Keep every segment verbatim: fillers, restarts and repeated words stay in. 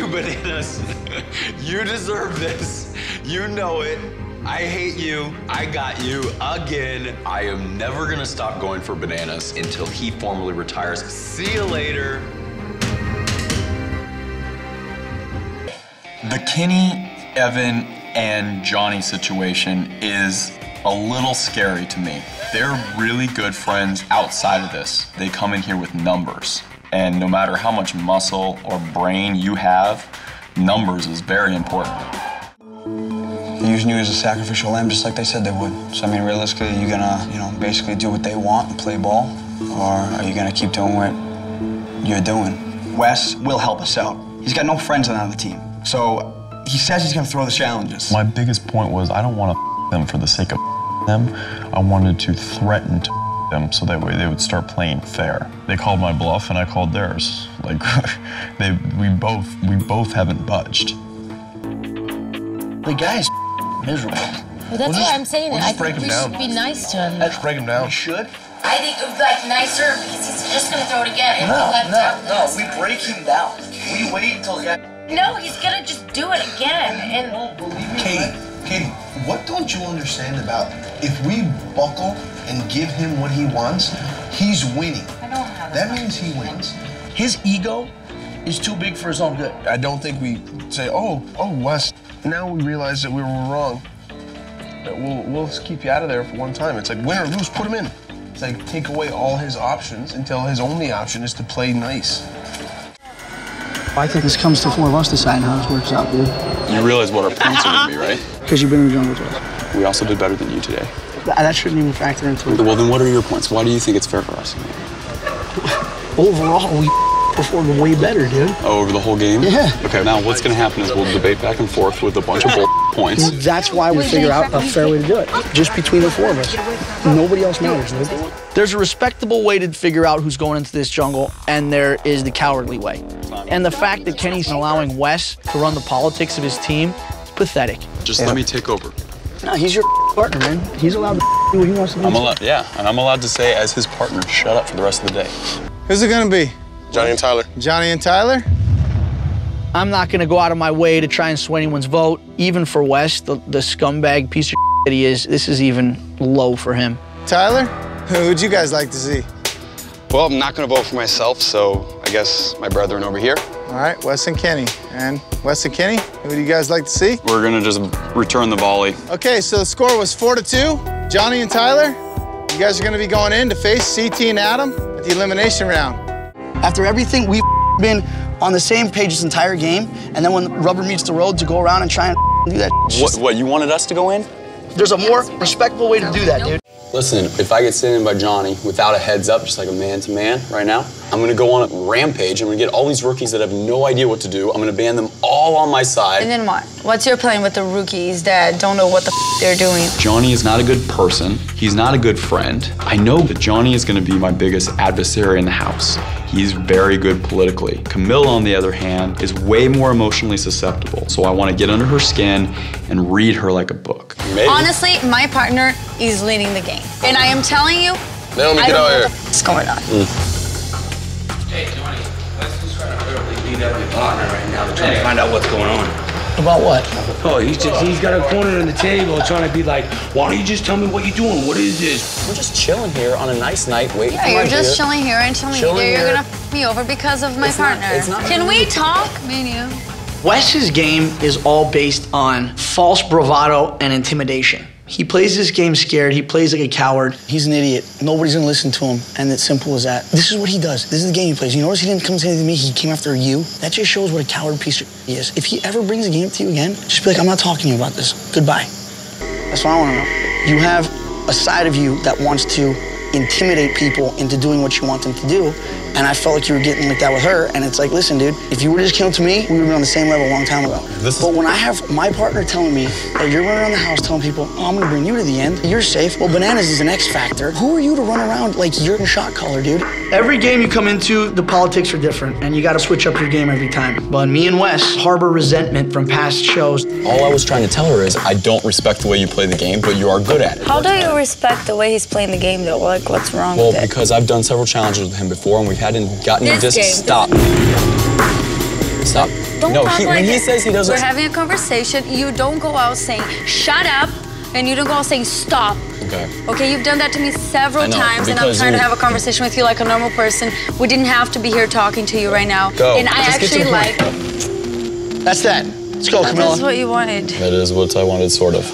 you, Bananas. You deserve this. You know it. I hate you. I got you again. I am never gonna stop going for Bananas until he formally retires. See you later. The Kenny, Evan, and Johnny situation is a little scary to me. They're really good friends outside of this. They come in here with numbers. And no matter how much muscle or brain you have, numbers is very important. They using you as a sacrificial lamb, just like they said they would. So I mean, realistically, are you gonna, you know, basically do what they want and play ball? Or are you gonna keep doing what you're doing? Wes will help us out. He's got no friends on the team. So he says he's gonna throw the challenges. My biggest point was I don't wanna them for the sake of them. I wanted to threaten to them so that way they would start playing fair. They called my bluff and I called theirs. Like they we both we both haven't budged. The guy's miserable. Well, that's we'll just, what I'm saying. We'll I think we down. should be nice to him. Let's break him down. We should. I think it would be like nicer because he's just gonna throw it again. No, no, out no. We break him down. We wait until the guy. No, he's gonna just do it again. And Kate, Kate, what don't you understand about if we buckle and give him what he wants, he's winning. I don't have that means he wins. His ego is too big for his own good. I don't think we say, oh, oh, Wes. Now we realize that we were wrong. That we'll we'll keep you out of there for one time. It's like win or lose, put him in. It's like take away all his options until his only option is to play nice. I think this comes to four of us deciding how this works out, dude. You realize what our points are going to be, right? Because you've been in the jungle twice. We also did better than you today. That shouldn't even factor into it. Well, then what are your points? Why do you think it's fair for us? Overall, we performed way better, dude. Oh, over the whole game? Yeah. Okay, now what's going to happen is we'll debate back and forth with a bunch of bull points. Well, that's why we figure out a fair way to do it. Just between the four of us. Nobody else matters, dude. There's a respectable way to figure out who's going into this jungle, and there is the cowardly way. And the fact that Kenny's allowing Wes to run the politics of his team is pathetic. Just yeah. let me take over. No, he's your partner, man. He's allowed to do what he wants to do. I'm allowed, yeah, and I'm allowed to say as his partner, shut up for the rest of the day. Who's it gonna be? Johnny and Tyler. Johnny and Tyler? I'm not gonna go out of my way to try and sway anyone's vote. Even for Wes, the, the scumbag piece of that he is, this is even low for him. Tyler, who'd you guys like to see? Well, I'm not gonna vote for myself, so I guess my brethren over here. All right, Wes and Kenny. And Wes and Kenny, who do you guys like to see? We're gonna just return the volley. Okay, so the score was four to two. Johnny and Tyler, you guys are gonna be going in to face C T and Adam at the elimination round. After everything, we've been on the same page this entire game, and then when rubber meets the road to go around and try and do that. What, what, you wanted us to go in? There's a more respectable way to do that, dude. Listen, if I get sent in by Johnny without a heads up, just like a man-to-man right now, I'm gonna go on a rampage. I'm gonna get all these rookies that have no idea what to do. I'm gonna ban them all on my side. And then what? What's your plan with the rookies that don't know what the f they're doing? Johnny is not a good person. He's not a good friend. I know that Johnny is gonna be my biggest adversary in the house. He's very good politically. Camilla, on the other hand, is way more emotionally susceptible. So I wanna get under her skin and read her like a book. Maybe. Honestly, my partner is leading the game. And I am telling you, Naomi, I get don't out know here. What's going on. Mm. Hey, Johnny, let's just try to thoroughly beat up your partner right now. We're trying to find out what's going on. About what? Oh, he's just, he's got a corner in the table trying to be like, why don't you just tell me what you're doing? What is this? We're just chilling here on a nice night, waiting yeah, for Yeah, you're just here. chilling here and telling me you're here. gonna f me over because of my it's partner. Not, it's not Can we talk, me and you? Wes's game is all based on false bravado and intimidation. He plays this game scared. He plays like a coward. He's an idiot. Nobody's gonna listen to him, and it's simple as that. This is what he does. This is the game he plays. You notice he didn't come to anything to me. He came after you. That just shows what a coward piece of he is. If he ever brings a game to you again, just be like, I'm not talking to you about this. Goodbye. That's what I wanna know. You have a side of you that wants to intimidate people into doing what you want them to do, and I felt like you were getting like that with her, and it's like, listen, dude, if you were just killed to me, we would be on the same level a long time ago. This but when I have my partner telling me that you're running around the house telling people, oh, I'm gonna bring you to the end, you're safe, well, Bananas is an X factor. Who are you to run around like you're in shot collar, dude? Every game you come into, the politics are different, and you gotta switch up your game every time. But me and Wes harbor resentment from past shows. All I was trying to tell her is, I don't respect the way you play the game, but you are good at it. How do you respect the way he's playing the game, though? Like, what's wrong well, with it? Well, because I've done several challenges with him before, and we hadn't gotten this. Just stop. Stop. Don't no, talk he, like when it. he says he doesn't... We're having a conversation. You don't go out saying, shut up, and you don't go out saying, stop. Okay. Okay, you've done that to me several know, times, and I'm trying you... to have a conversation with you like a normal person. We didn't have to be here talking to you right now. Go. And I Just actually like... That's that. Let's go, Camilla. That's what you wanted. That is what I wanted, sort of.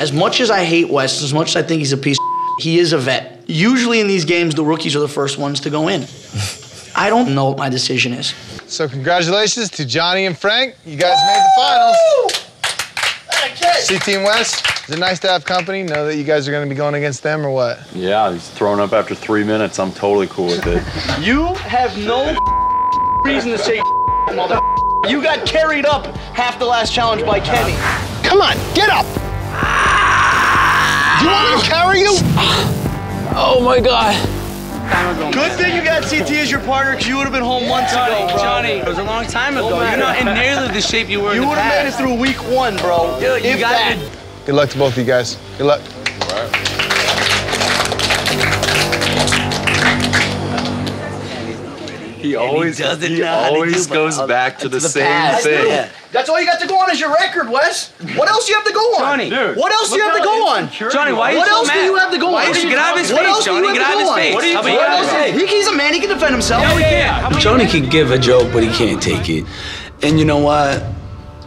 As much as I hate Wes, as much as I think he's a piece of he is a vet. Usually in these games, the rookies are the first ones to go in. I don't know what my decision is. So congratulations to Johnny and Frank. You guys Woo! made the finals. That a catch. See Team Wes, is it nice to have company? Know that you guys are going to be going against them or what? Yeah, he's thrown up after three minutes. I'm totally cool with it. You have no reason to say mother. You got carried up half the last challenge by Kenny. Come on, get up. You want me to carry you? Oh my God. Good thing you got C T as your partner, because you would have been home months Johnny, ago, bro. Johnny, it was a long time ago. Oh, You're not in nearly the shape you were You would have made it through week one, bro. Dude, you got that. It. Good luck to both of you guys. Good luck. All right. He always, he doesn't he always do, goes back to the, the same past. thing. That's all you got to go on is your record, Wes. What else do you have to go on? Johnny, dude. What else do you have to go on? Johnny, why are you so mad? What else do you have to go on? Get out of his face, Johnny. Get out of his face. What are you doing? He's a man. He can defend himself. No, he can't. Johnny can give a joke, but he can't take it. And you know what?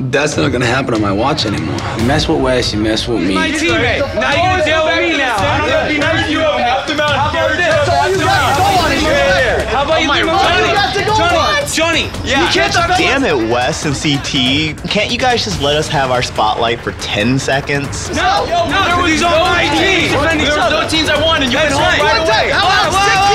That's not going to happen on my watch anymore. You mess with Wes, you mess with me. My teammate. Now you're going to deal with me now. I'm going to be nice to you. Help them out. How about this? That's all you got to go on is your record. How about you leave him alone? Johnny, yeah. You can't talk Damn it, Wes and C T. Can't you guys just let us have our spotlight for ten seconds? No, no, no there was no my team. There were no teams I won, and you went home right away. How about six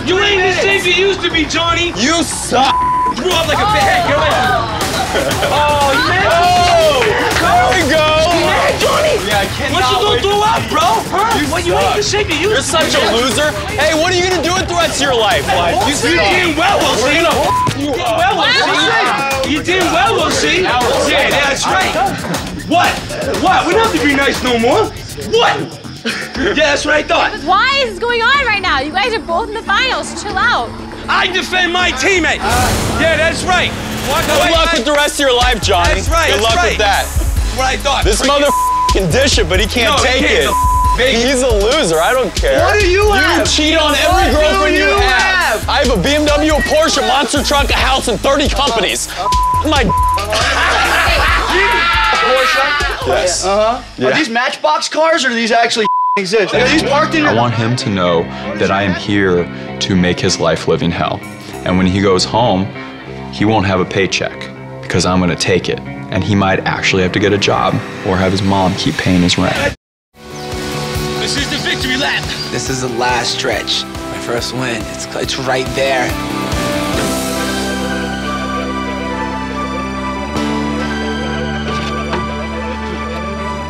years ago? You ain't the same you used to be, Johnny. You suck. You grew up like a big You're like, oh, man. Oh, there we go. Johnny. Yeah, I cannot What you gonna do up, bro? Huh? You what, you ain't the shape you used to be. You're such a loser. Hey, what are you gonna do with the rest of your life? Like, you see did well, we'll see. You did well, we'll see. You did well, we'll see. Yeah, that's right. What? What? We don't have to be nice no more. What? Yeah, that's what I thought. Why is going on right now? You guys are both in the finals. Chill out. I defend my teammate. Yeah, that's right. Good luck with the rest of your life, Johnny. That's right. Good luck with that. That's what I thought. This mother. Can dish it, but he can't no, take he can't it. He's a loser. I don't care. What do you have? You cheat on every what girlfriend you, you have. have. I have a B M W, a Porsche, a monster truck, a house, and thirty companies. Uh, uh, my. Porsche. Yes. Uh huh. Yeah. Are these Matchbox cars, or do these actually exist? Are these parked in? I want him to know that I am here to make his life living hell, and when he goes home, he won't have a paycheck because I'm gonna take it. And he might actually have to get a job or have his mom keep paying his rent. This is the victory lap. This is the last stretch. My first win. It's, it's right there.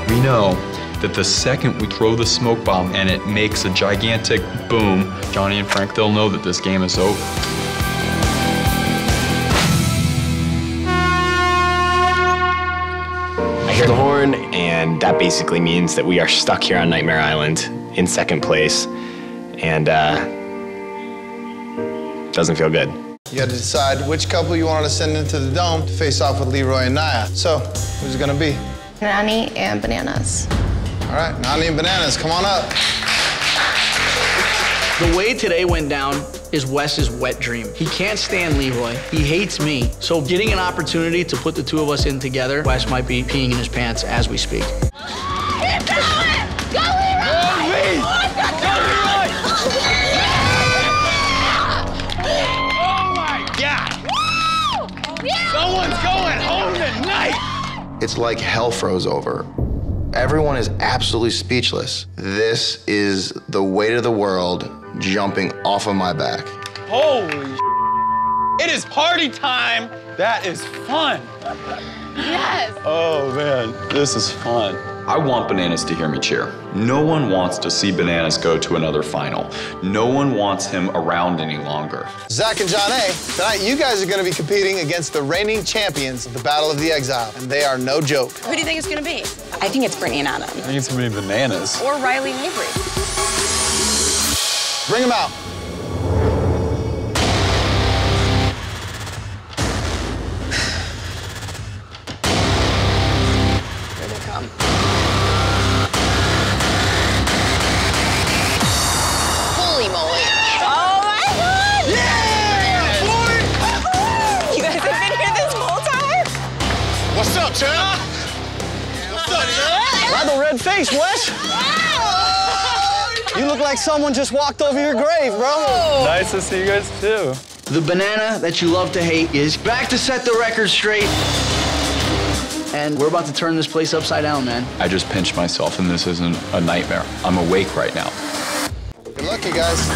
We know that the second we throw the smoke bomb and it makes a gigantic boom, Johnny and Frank, they'll know that this game is over. The horn, and that basically means that we are stuck here on Nightmare Island in second place, and uh, doesn't feel good. You got to decide which couple you wanted to send into the dome to face off with Leroy and Naya. So, who's it gonna be? Nany and Bananas. All right, Nany and Bananas, come on up. The way today went down is Wes's wet dream. He can't stand Leroy. He hates me. So getting an opportunity to put the two of us in together, Wes might be peeing in his pants as we speak. Keep going! Go, Leroy! Go, Leroy! Oh, my God! Woo! Someone's going home tonight! It's like hell froze over. Everyone is absolutely speechless. This is the weight of the world jumping off of my back. Holy shit. It is party time. That is fun. Yes. Oh, man, this is fun. I want Bananas to hear me cheer. No one wants to see Bananas go to another final. No one wants him around any longer. Zach and John A, tonight you guys are going to be competing against the reigning champions of the Battle of the Exile, and they are no joke. Who do you think it's going to be? I think it's Brittany and Adam. I think it's going to be Bananas. Or Riley Avery. Bring him out. red face, Wes. You look like someone just walked over your grave, bro. Nice to see you guys, too. The banana that you love to hate is back to set the record straight. And we're about to turn this place upside down, man. I just pinched myself, and this isn't a nightmare. I'm awake right now. Good luck, you guys.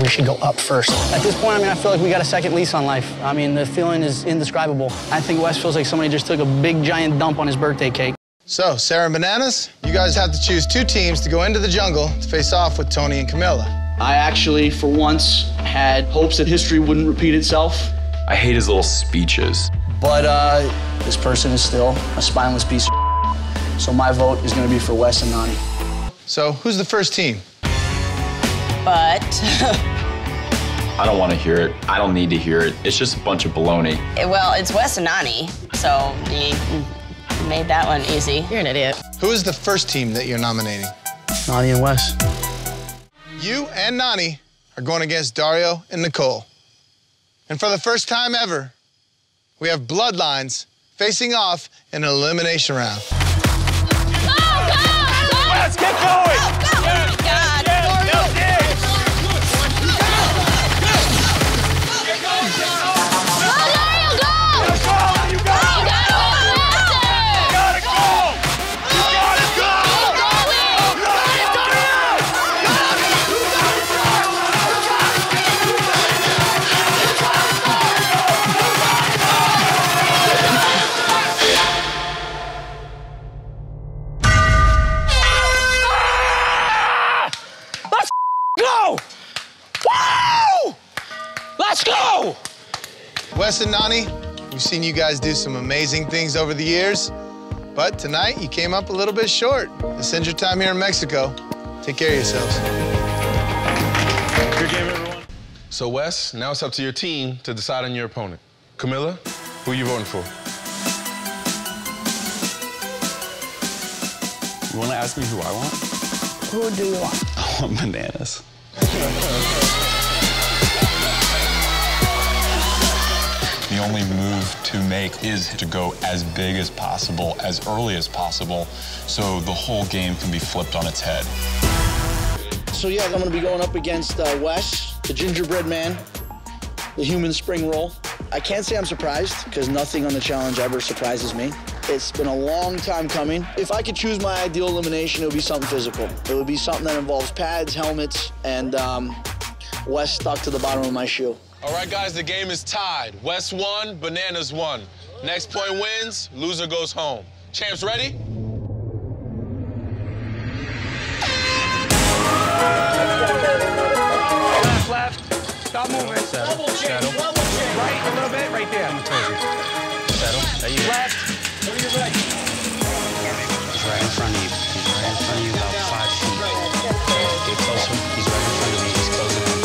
We should go up first. At this point, I mean, I feel like we got a second lease on life. I mean, the feeling is indescribable. I think Wes feels like somebody just took a big, giant dump on his birthday cake. So, Sarah and Bananas, you guys have to choose two teams to go into the jungle to face off with Tony and Camilla. I actually, for once, had hopes that history wouldn't repeat itself. I hate his little speeches. But uh, this person is still a spineless piece of shit. So my vote is gonna be for Wes and Nany. So, who's the first team? But... I don't wanna hear it. I don't need to hear it. It's just a bunch of baloney. Well, it's Wes and Nany, so... The... Made that one easy. You're an idiot. Who is the first team that you're nominating? Nany and Wes. You and Nany are going against Dario and Nicole. And for the first time ever, we have bloodlines facing off in an elimination round. Go, go, go! Let's get going! Go, go. Yes, oh, God. Yes, yes, yes. Go, go, go! Go, go, go! Go, go, you got it! Wes and Nany, we've seen you guys do some amazing things over the years, but tonight you came up a little bit short. This is your time here in Mexico. Take care of yourselves. Good game, everyone. So Wes, now it's up to your team to decide on your opponent. Camilla, who are you voting for? You want to ask me who I want? Who do you want? I want Bananas. The only move to make is to go as big as possible, as early as possible, so the whole game can be flipped on its head. So yeah, I'm gonna be going up against uh, Wes, the gingerbread man, the human spring roll. I can't say I'm surprised, because nothing on the challenge ever surprises me. It's been a long time coming. If I could choose my ideal elimination, it would be something physical. It would be something that involves pads, helmets, and um, Wes stuck to the bottom of my shoe. All right, guys, the game is tied. Wes won, Bananas won. Next point wins, loser goes home. Champs ready? Left, left. Stop moving. Settle. Double chain, double chain. Right, a little bit, right there. Settle. There you go. Left. Go to your right. He's right in front of you. He's right in front of you, about five feet. Get closer. He's right in front of you. He's closing.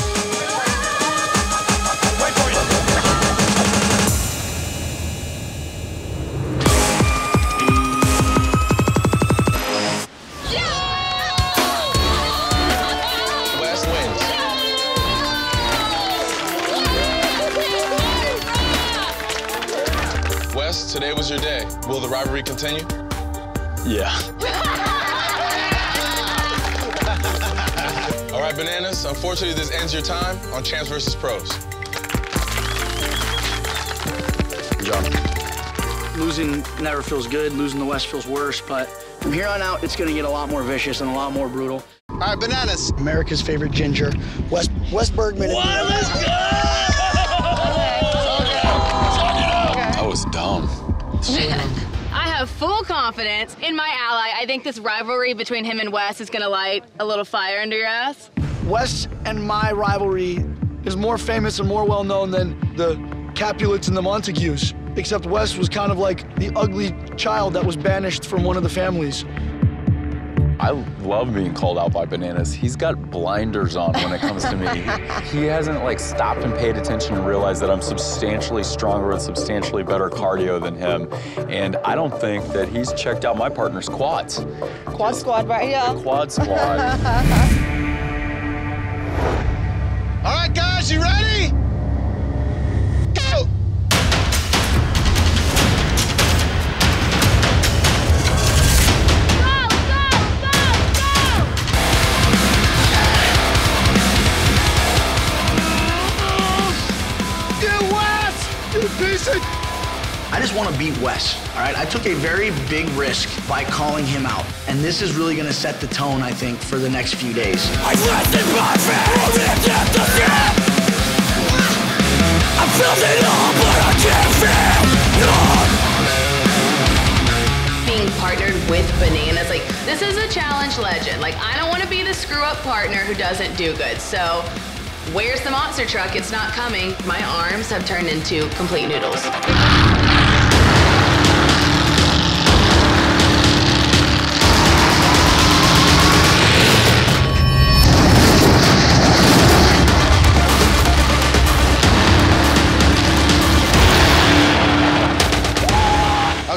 Today was your day. Will the rivalry continue? Yeah. All right, Bananas, unfortunately, this ends your time on Champs versus Pros. John. Losing never feels good. Losing the West feels worse, but from here on out, it's going to get a lot more vicious and a lot more brutal. All right, Bananas. America's favorite ginger, West, West Bergman. What? Let's go! Was dumb. I have full confidence in my ally. I think this rivalry between him and Wes is gonna light a little fire under your ass. Wes and my rivalry is more famous and more well-known than the Capulets and the Montagues, except Wes was kind of like the ugly child that was banished from one of the families. I love being called out by Bananas. He's got blinders on when it comes to me. He hasn't like stopped and paid attention and realized that I'm substantially stronger with substantially better cardio than him. And I don't think that he's checked out my partner's quads. Quad squad, right? Yeah. Quad squad. All right, guys, you ready? Go! listen. I just want to beat Wes, all right? I took a very big risk by calling him out, and this is really going to set the tone, I think, for the next few days. I lasted my I felt it all, but I can't feel none. Being partnered with Bananas, like, this is a challenge legend. Like, I don't want to be the screw-up partner who doesn't do good, so... Where's the monster truck? It's not coming. My arms have turned into complete noodles.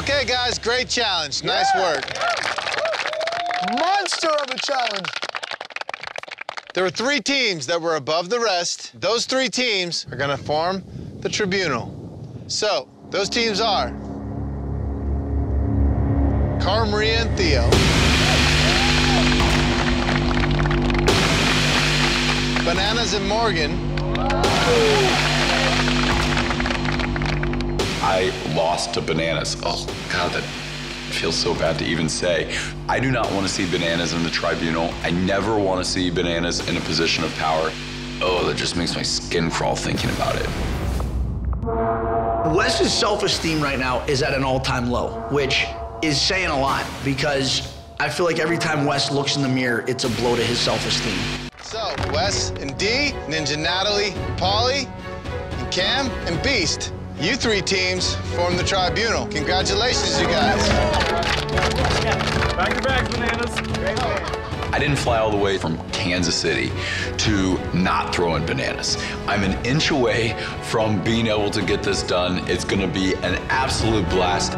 Okay, guys, great challenge. Nice yeah. work. Monster of a challenge. There were three teams that were above the rest. Those three teams are gonna form the tribunal. So, those teams are Cara Maria and Theo, Bananas and Morgan. I lost to Bananas. Oh, God, that feels so bad to even say. I do not want to see Bananas in the tribunal. I never want to see Bananas in a position of power. Oh, that just makes my skin crawl thinking about it. Wes's self-esteem right now is at an all-time low, which is saying a lot because I feel like every time Wes looks in the mirror, it's a blow to his self-esteem. So, Wes and D, Ninja Natalie, Pauly, and Cam, and Beast. You three teams form the tribunal. Congratulations, you guys. Back your bags, Bananas. Great plan. I didn't fly all the way from Kansas City to not throw in Bananas. I'm an inch away from being able to get this done. It's gonna be an absolute blast.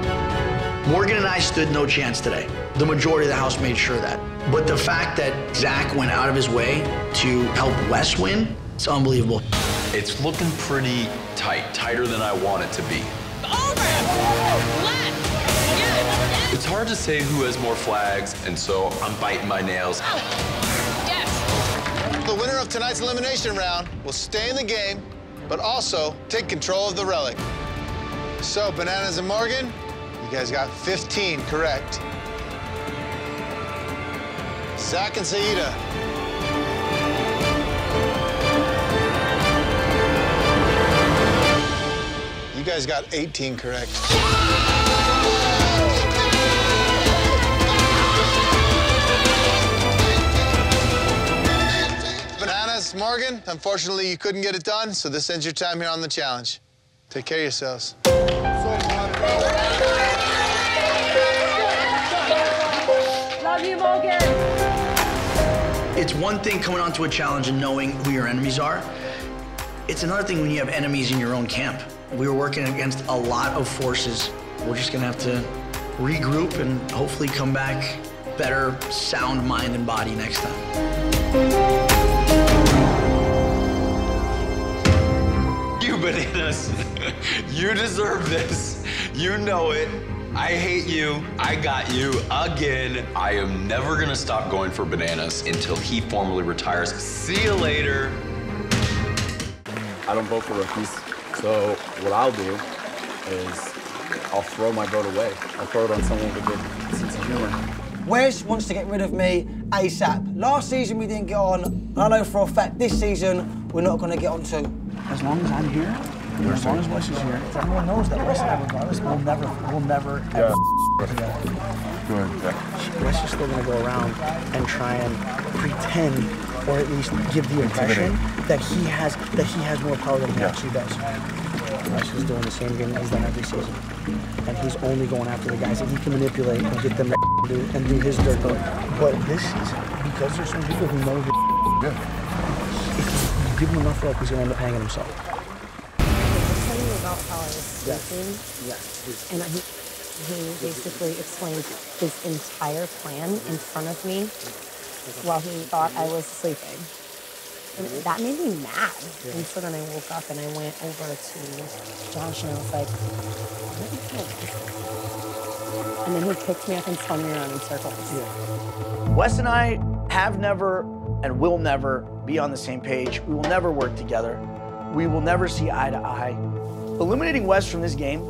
Morgan and I stood no chance today. The majority of the house made sure of that. But the fact that Zach went out of his way to help Wes win, it's unbelievable. It's looking pretty tight, tighter than I want it to be. Over! Yes. It's hard to say who has more flags, and so I'm biting my nails. Oh. Yes. The winner of tonight's elimination round will stay in the game, but also take control of the relic. So, Bananas and Morgan, you guys got fifteen correct. Zach and Saida. You guys got eighteen correct. Bananas, Morgan, unfortunately you couldn't get it done, so this ends your time here on the challenge. Take care of yourselves. Love you, Morgan. It's one thing coming onto a challenge and knowing who your enemies are. It's another thing when you have enemies in your own camp. We were working against a lot of forces. We're just gonna have to regroup and hopefully come back better, sound mind and body next time. You Bananas, you deserve this. You know it. I hate you. I got you again. I am never gonna stop going for Bananas until he formally retires. See you later. I don't vote for rookies. So what I'll do is I'll throw my vote away. I'll throw it on someone with a good sense of humor. Wes wants to get rid of me ASAP. Last season we didn't get on, and I know for a fact this season we're not going to get on too. As long as I'm here, and as long as Wes is here, everyone knows that Wes and I, regardless, we'll never, we'll never ever f together. Yeah. Wes is still going to go around and try and pretend, or at least give the impression that he has that he has more power than he yeah. actually does. Wes is doing the same thing that he's done every season, and he's only going after the guys that he can manipulate and get them to do and do his dirt. But this season, because there's some people who know who yeah. if you give him enough rope, he's gonna end up hanging himself. I was telling you about how I was sleeping, yeah. Yeah. and I, he basically explained his entire plan in front of me. Well, he thought I was sleeping. And that made me mad. Yeah. And so then I woke up and I went over to Josh and I was like, what the heck? And then he picked me up and spun me around in circles. Yeah. Wes and I have never and will never be on the same page. We will never work together. We will never see eye to eye. Eliminating Wes from this game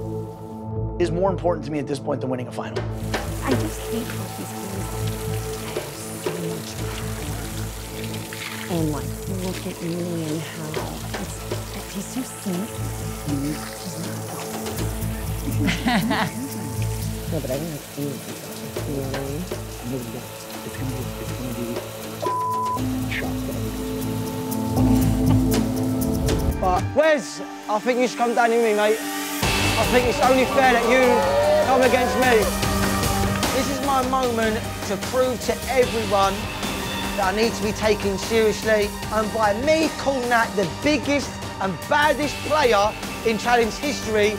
is more important to me at this point than winning a final. I just hate what these guys are. And like, look at me and how it's, he's so sweet. No, but I didn't see it. You know what I mean? No, no. It's gonna be, it's gonna be shocked. But Wes, I think you should come down with me, mate. I think it's only fair that you come against me. This is my moment to prove to everyone that I need to be taken seriously. And by me calling out the biggest and baddest player in challenge history,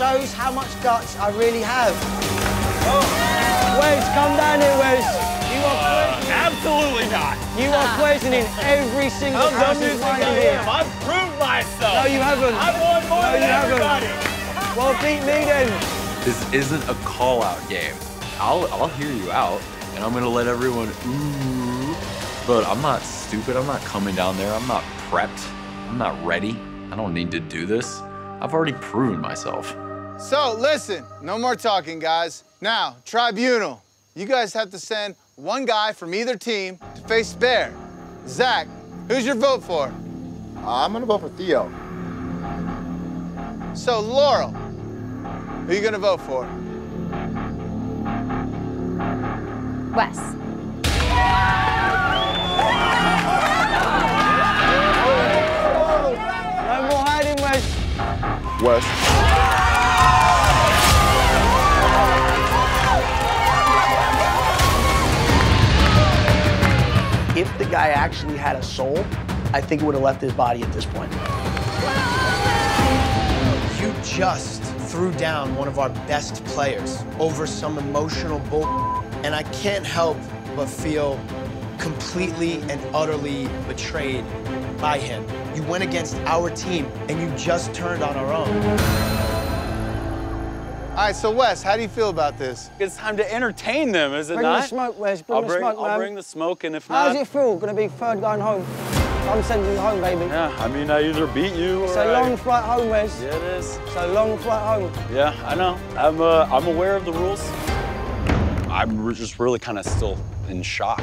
shows how much guts I really have. Oh. Wes, come down here, Wes. You are poisoning. Uh, absolutely not. You are poisoning every single person here. I've proved myself. No, you haven't. I've won more no, than you everybody. Haven't. Well, beat me then. This isn't a call-out game. I'll, I'll hear you out, and I'm going to let everyone ooh. But I'm not stupid. I'm not coming down there. I'm not prepped. I'm not ready. I don't need to do this. I've already proven myself. So, listen, no more talking, guys. Now, Tribunal, you guys have to send one guy from either team to face Bear. Zach, who's your vote for? Uh, I'm gonna vote for Theo. So, Laurel, who are you gonna vote for? Wes. No more hiding, Wes. Wes. If the guy actually had a soul, I think it would have left his body at this point. You just threw down one of our best players over some emotional bull, and I can't help but feel completely and utterly betrayed by him. You went against our team, and you just turned on our own. All right, so Wes, how do you feel about this? It's time to entertain them, is it bring not? Bring the smoke, Wes. Bring I'll the bring, smoke, I'll man. bring the smoke, and if not... How does it feel? Gonna be third going home. I'm sending you home, baby. Yeah, I mean, I either beat you or... It's a long I... flight home, Wes. Yeah, it is. It's a long flight home. Yeah, I know. I'm, uh, I'm aware of the rules. I'm just really kind of still in shock.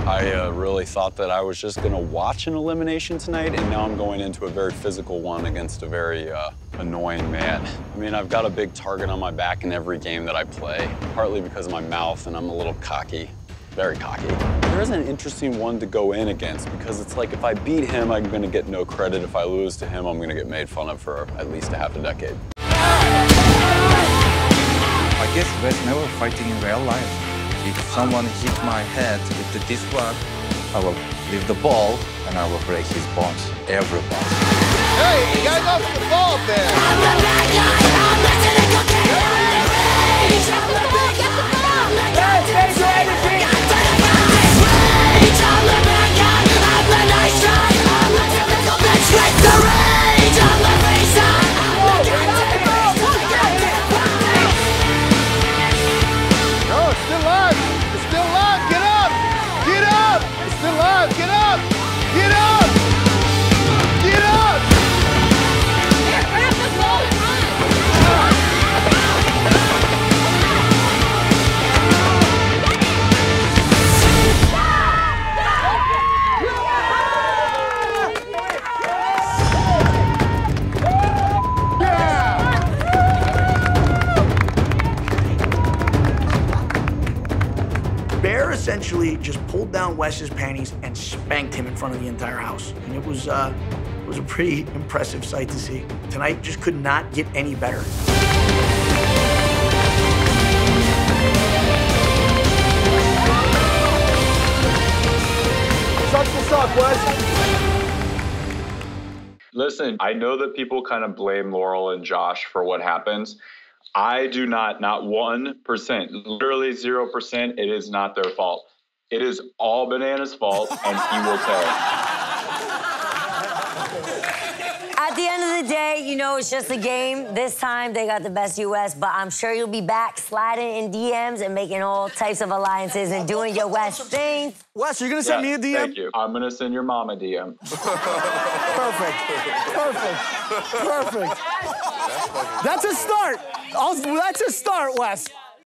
I uh, really thought that I was just gonna watch an elimination tonight, and now I'm going into a very physical one against a very uh, annoying man. I mean, I've got a big target on my back in every game that I play, partly because of my mouth, and I'm a little cocky, very cocky. There is an interesting one to go in against, because it's like, if I beat him, I'm gonna get no credit. If I lose to him, I'm gonna get made fun of for at least a half a decade. I guess Wes never fighting in real life. If someone hit my head with the disc rod, I will leave the ball and I will break his bones. Every bones. Hey, you guys off the ball there. I'm the bad guy, I'm the cynical king. I'm the ball, get the ball. Guys, thanks for energy. I'm the bad guy, I'm the nice guy. I'm the typical bitch with the rage. I'm the face up. Essentially just pulled down Wes's panties and spanked him in front of the entire house. And it was, uh, it was a pretty impressive sight to see. Tonight just could not get any better. Sucks to suck, Wes. Listen, I know that people kind of blame Laurel and Josh for what happens. I do not, not one percent, literally zero percent, it is not their fault. It is all Bananas' fault, and he will tell. At the end of the day, you know, it's just a game. This time, they got the best U S, but I'm sure you'll be back sliding in D Ms and making all types of alliances and doing your Wes thing. Wes, you're going to send yes, me a D M? Thank you. I'm going to send your mom a D M. Perfect. Perfect. Perfect. That's a start. I'll, that's a start, Wes.